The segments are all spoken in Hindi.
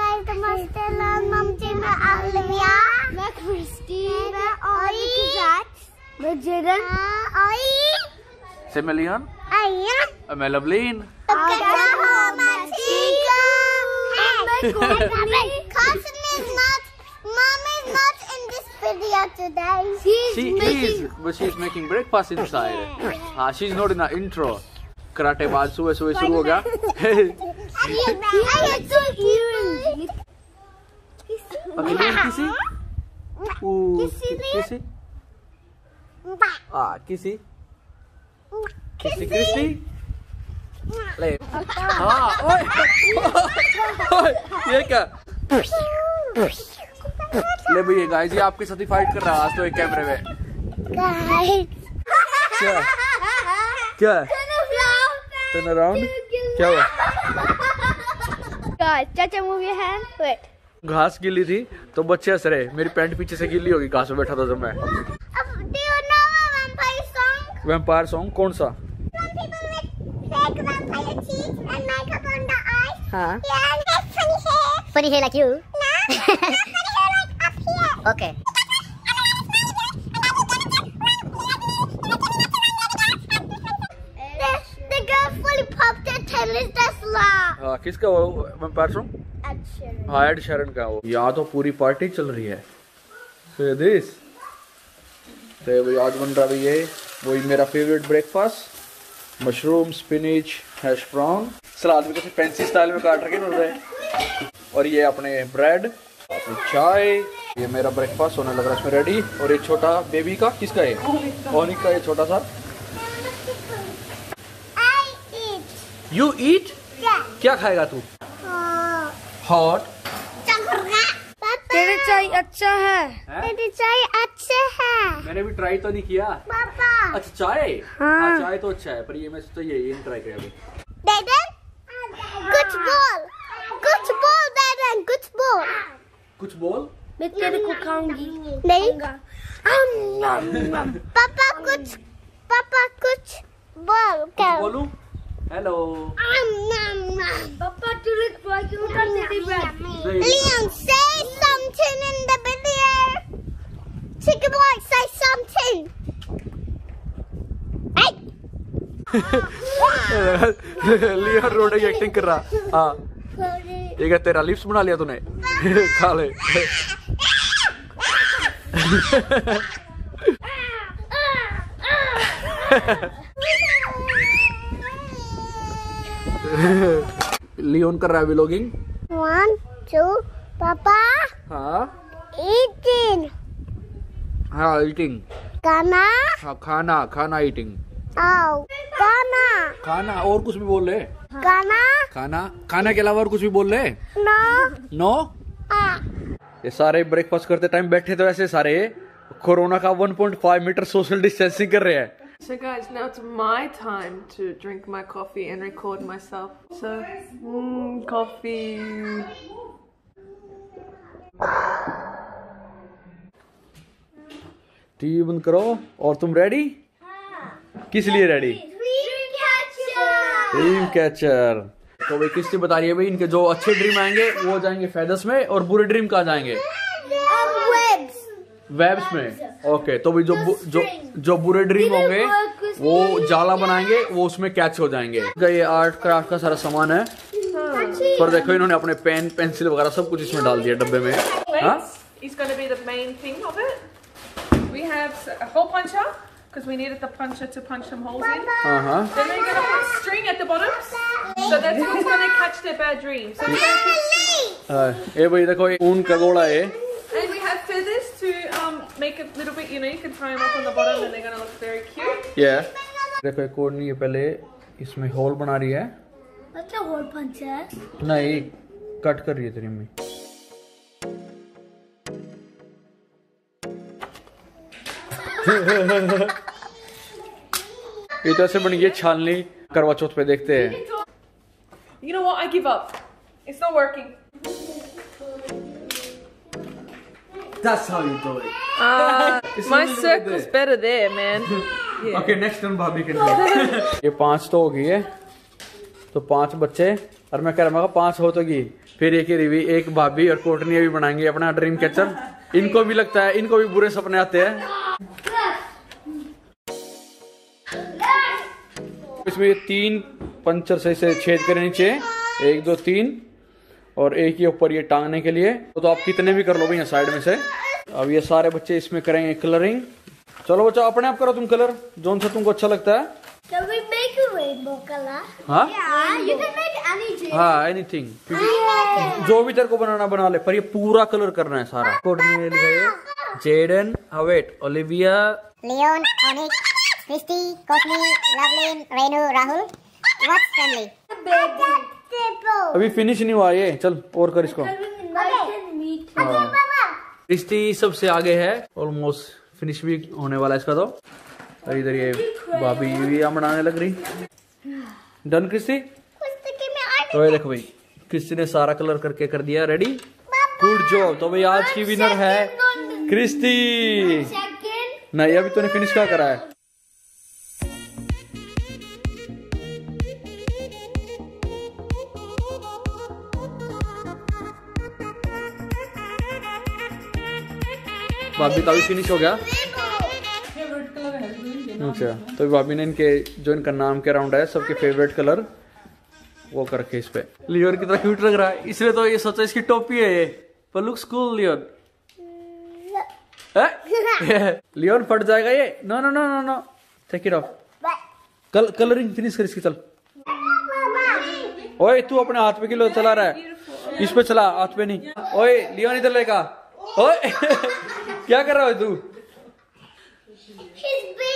गाइस नमस्ते मम्मी, मैं ओलिविया, मैं क्रिस्टी, मैं ओली जैक्स, मैं जेडन, ओई सेमेलियन, आयन, मैं लवलीन। तो कैसा हो? मैं ठीक हूं। Mom is not in this video today. She is, but she is making breakfast inside. हाँ, she is not in the intro. Karate बाद सुबह शुरू हो गया। ये क्या ले भैया, गाइस ये आपके साथ ही फाइट कर रहा है आज तो एक कैमरे में। क्या टर्न अराउंड क्या हुआ? गाइस चाचा मूवी है, वेट घास गीली थी तो बच्चे हंस रहे, मेरी पैंट पीछे से गीली होगी, घास में बैठा था जब मैं। Do you know vampire song? Vampire song कौन सा? हाँ funny hair like you okay किसका वो? हाँ, एड शेरन का वो। यहाँ तो पूरी पार्टी चल रही है। तो आज बन रहा भी ये वही मेरा favourite breakfast, mushroom, spinach, hash brown salad में कैसे फैंसी स्टाइल में काट रखे हैं, और ये अपने ब्रेड, अपनी चाय। ये मेरा ब्रेकफास्ट होने लग रहा है, इसमें रेडी। और ये छोटा बेबी का किसका है? ओनिक का। ये छोटा सा यू ईट क्या खाएगा तू? हॉट तेरे चाय अच्छा है, तेरे चाय अच्छे है। मैंने भी ट्राई तो नहीं किया पापा। अच्छा चाय, हाँ चाय तो अच्छा है, पर ये मैं तो ये ट्राई किया अभी। कुछ बोल मैं तेरे को खाऊंगी नहीं पापा कुछ बोल। क्या बोलूं? हेलो पापा, क्यों करने दी बैठ? लियोन से something in the video. Cheeky boy से समथिंग। लियोन रोड की एक्टिंग कर रहा। हां ये क्या तेरा लिप्स बना लिया तूने? खा ले। लियोन कर रहा है व्लॉगिंग। 1 2 पापा। हाँ ईटिंग। हाँ ईटिंग खाना। हाँ खाना ईटिंग खाना। और कुछ भी बोल ले। खाना के अलावा और कुछ भी बोल ले। नो। ये सारे ब्रेकफास्ट करते टाइम बैठे तो ऐसे सारे कोरोना का 1.5 मीटर सोशल डिस्टेंसिंग कर रहे हैं। So guys, now it's my time to drink my coffee and record myself. So, coffee. TV बंद करो। और तुम रेडी? हाँ। किस लिए रेडी? Dreamcatcher. तो भाई किसने बता रही है भाई, इनके जो अच्छे ड्रीम आएंगे वो जाएंगे फेदर्स में, और बुरे ड्रीम कहाँ जाएंगे? वेब्स में। ओके तो भी जो बुरे ड्रीम होंगे वो जाला बनाएंगे, वो उसमें कैच हो जाएंगे। ये आर्ट क्राफ्ट का सारा सामान है, पर देखो इन्होंने अपने पेन पेंसिल वगैरह सब कुछ इसमें डाल दिया डब्बे में। ये भाई देखो ऊन का गोला है। Make it little bit, you know, you can tie them up on the bottom and they're going to look very cute. Yeah. देखो एक कोड नहीं है, पहले इसमें होल बना रही है। अच्छा होल पंच है? नहीं, कट कर रही है तेरी मम्मी। ये तो ऐसे बन गई छाननी। करवा चौथ पे देखते हैं। You know what? I give up. It's not working. That's how you do it. My circle's better there, man. Yeah. Okay, next time Bobby can do it. ये 5 तो हो गई है, तो 5 बच्चे और मैं कह रहा हूँ 5 हो तो गई। फिर एक ही रिवी, एक भाभी और कोटनी भी बनाएंगे अपना ड्रीम कैचर। इनको भी लगता है, इनको भी बुरे सपने आते हैं। इसमें 3 पंचर से इसे छेद करने चाहिए, 1 2 3 और एक ही ऊपर ये टांगने के लिए। तो आप कितने भी कर लो भैया साइड में से। अब ये सारे बच्चे इसमें करेंगे कलरिंग। चलो बच्चा अपने आप करो तुम कलर, जोन सा तुमको अच्छा लगता है। Can we make a rainbow color? हाँ? Yeah, you can make anything. हाँ, anything. जो भी तेरे को बनाना बना ले, पर ये पूरा कलर करना है सारा। कोडने लिखे जेडन, हवेट, ओलिविया, लियोन, ओनिक, क्रिस्टी, कोटनी, लवलिन, रेनू, राहुल, व्हाट्स फैमिली। अभी फिनिश नहीं हुआ ये, चल और कर इसको। क्रिस्टी सबसे आगे है, ऑलमोस्ट फिनिश भी होने वाला है इसका। तो इधर ये भाभी भी बनाने लग रही। Done Christy? तो ये देखो भाई, क्रिस्टी ने सारा कलर करके कर दिया रेडी। Good job. तो भाई आज की विनर है क्रिस्टी। नहीं अभी तूने फिनिश क्या करा है? भाभी का भी फिनिश हो गया। अच्छा, तो भाभी ने इनके जो इनका नाम के राउंड है सबके फेवरेट कलर वो करके इस पे। लियोन कितना क्यूट लग रहा है, इसलिए तो ये सोचा इसकी टोपी है ये, पर लुक्स कूल लियोन। लियोन फट जाएगा ये। No no no no no, take it off. Colouring finish कर इसकी। चल ओए, तू अपने हाथ पे किलो चला रहा है, इस पे चला, हाथ पे नहीं। ओए लियोन इधर लेगा। ओए क्या कर रहा है तू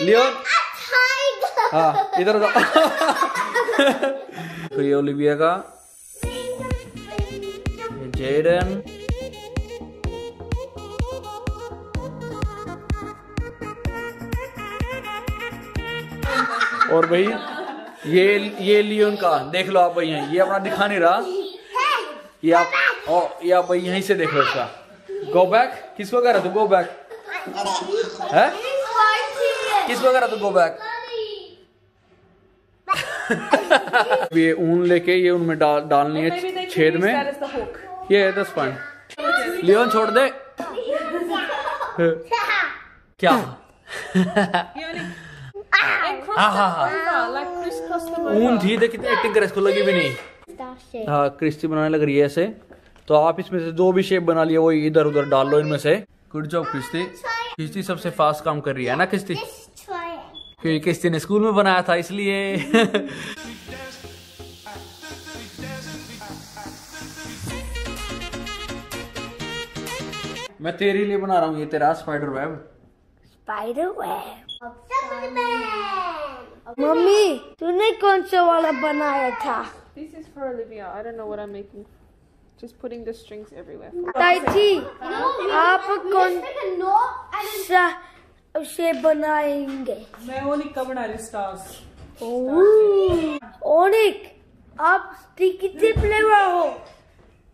लियोन? हाँ इधर जाओ। तो ये ओलिविया का, जेडन, और भाई ये लियोन का। देख लो आप भाई, यहीं ये अपना दिखा नहीं रहा ये। आप ओ ये आप भाई यहीं से देख लो इसका। गो बैक किसको कह रहा तू? गो बैक है किस वगैरह? तो गो बैक। ये ऊन लेके ये उनमें डालनी है छेद में। ये है 10 पॉइंट। लियोन छोड़ दे। क्या? ऊन थी, देखिए एक्टिंग कर, इसको लगी भी नहीं। हाँ क्रिस्टी बनाने लग रही है ऐसे। तो आप इसमें से जो भी शेप बना लिया वो इधर उधर डाल लो इनमें से। Good job Christy. क्रिस्टी सबसे फास्ट काम कर रही है ना क्रिस्टी, क्योंकि क्रिस्टी ने स्कूल में बनाया था इसलिए। मैं तेरे लिए बना रहा हूँ ये, तेरा spider web. Spider web. Mummy तूने कौन सा वाला बनाया था? This is for Olivia. I don't know what I'm making. Just putting the strings everywhere. ताईची, आप कौन सा शेप बनाएंगे? मैं ओनिक का बना रही स्टार्स। ओनिक, आप कितने प्लेयर हो?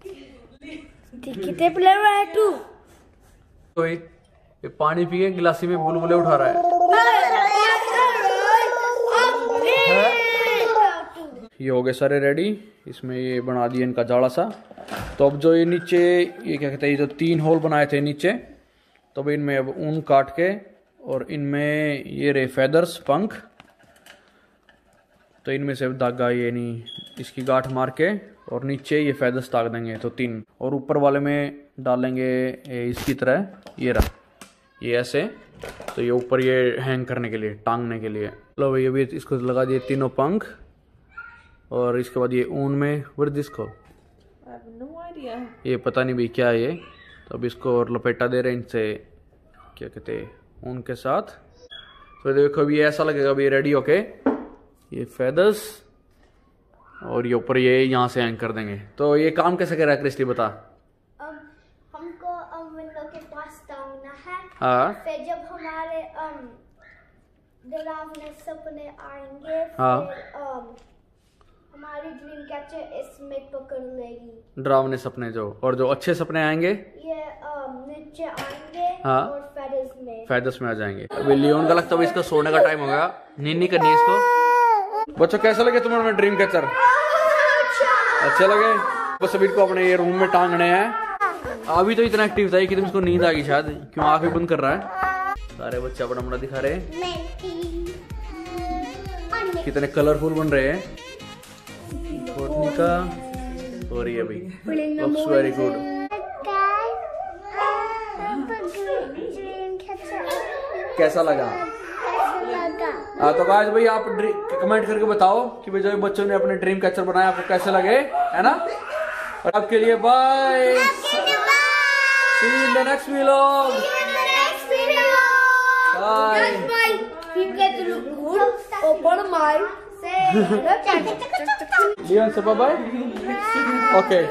कितने प्लेयर है तू? तो ये पानी पी के गिलासी में बुलबुले उठा रहा है। ये हो गए सारे रेडी। इसमें ये बना दिया इनका जाड़ा सा। तो अब जो ये नीचे ये क्या कहते हैं, ये जो 3 होल बनाए थे नीचे, तो भाई इनमें अब ऊन काट के, और इनमें ये रे फेदर्स पंख, तो इनमें से धागा ये नहीं इसकी गांठ मार के और नीचे ये फेदर्स ताक देंगे तो 3। और ऊपर वाले में डालेंगे इसकी तरह ये रहा ये ऐसे, तो ये ऊपर ये हैंग करने के लिए, टांगने के लिए। चलो भाई अभी इसको लगा दिए तीनों पंख, और इसके बाद ये ऊन में वृद्धि को ये पता नहीं भी क्या है ये। तो अब इसको और लपेटा दे रहे हैं इनसे क्या कहते हैं ऊन के साथ। तो देखो अभी ऐसा लगेगा अभी रेडी होके ये फेदर्स, और ये ऊपर ये यहाँ से हैंग कर देंगे। तो ये काम कैसे कर रहा है क्रिस्टी बता? अब हमको विंडो के पास टांगना है। हाँ फिर जब हमारे डरावने सपने आएंगे, हाँ हमारी ड्रीम कैचर इसमें पकड़ लेगी। डरावने सपने जो, और जो अच्छे सपने आएंगे ये नीचे आएंगे। हाँ और फेदर्स में आ जाएंगे। अभी लियोन का लगता है इसका सोने का टाइम होगा, नींद नहीं करनी इसको। बच्चों कैसा लगे तुम्हारा ड्रीम कैचर? अच्छा लगा बस। सभी को अपने ये रूम में टांगने हैं। अभी तो इतना एक्टिव था कि तुम इसको नींद आ गई शायद, क्यों आंखें बंद कर रहा है। सारे बच्चे अपना अपना दिखा रहे हैं, कितने कलरफुल बन रहे हैं। हो रही है भाई, लुक्स वेरी गुड। कैसा लगा? तो गाइस भाई आप कमेंट करके बताओ कि भाई जो बच्चों ने अपने ड्रीम कैचर बनाया आपको कैसे लगे, है ना। और आपके लिए bye, see you in the next vlog, bye. Okay.